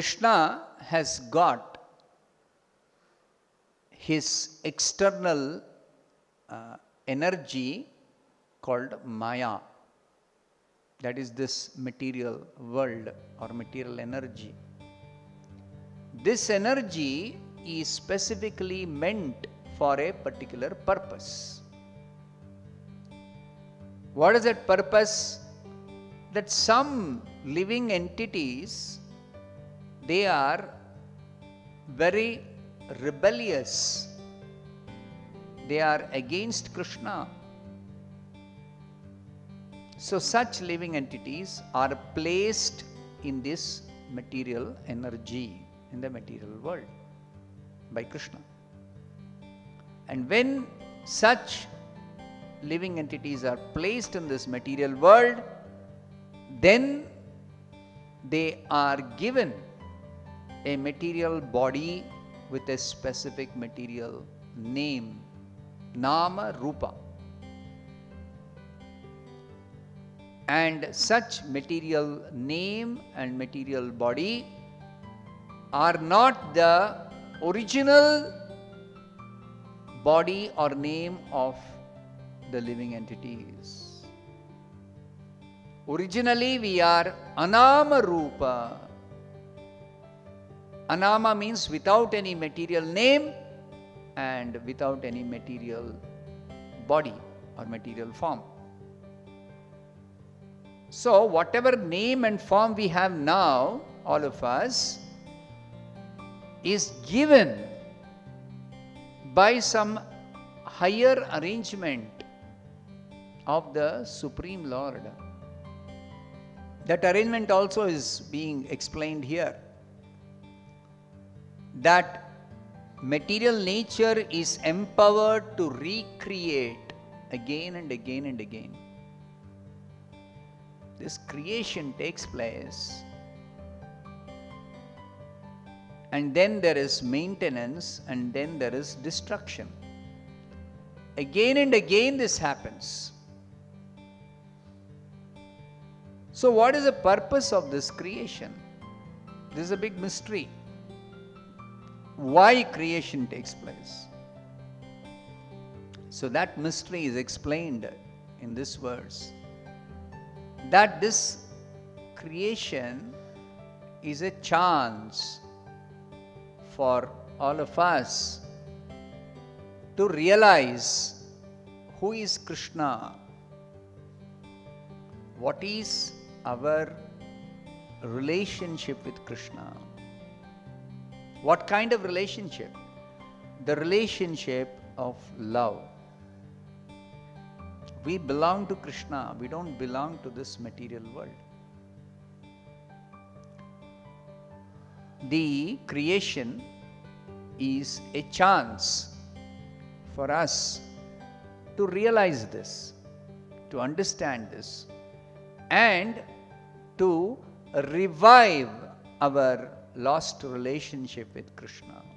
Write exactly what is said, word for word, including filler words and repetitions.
Krishna has got his external uh, energy called Maya. That is this material world or material energy. This energy is specifically meant for a particular purpose. What is that purpose? That some living entities, they are very rebellious. They are against Krishna. So such living entities are placed in this material energy, in the material world, by Krishna. And when such living entities are placed in this material world, then they are given a material body with a specific material name, Nama Rupa. And such material name and material body are not the original body or name of the living entities. Originally we are Anama Rupa. Anama means without any material name and without any material body or material form. So whatever name and form we have now, all of us, is given by some higher arrangement of the Supreme Lord. That arrangement also is being explained here. That material nature is empowered to recreate again and again and again. This creation takes place, and then there is maintenance, and then there is destruction. Again and again this happens. So what is the purpose of this creation? This is a big mystery. Why creation takes place? So that mystery is explained in this verse. That this creation is a chance for all of us to realize who is Krishna, what is our relationship with Krishna. What kind of relationship? The relationship of love. We belong to Krishna. We don't belong to this material world. The creation is a chance for us to realize this, to understand this, and to revive our lost relationship with Krishna.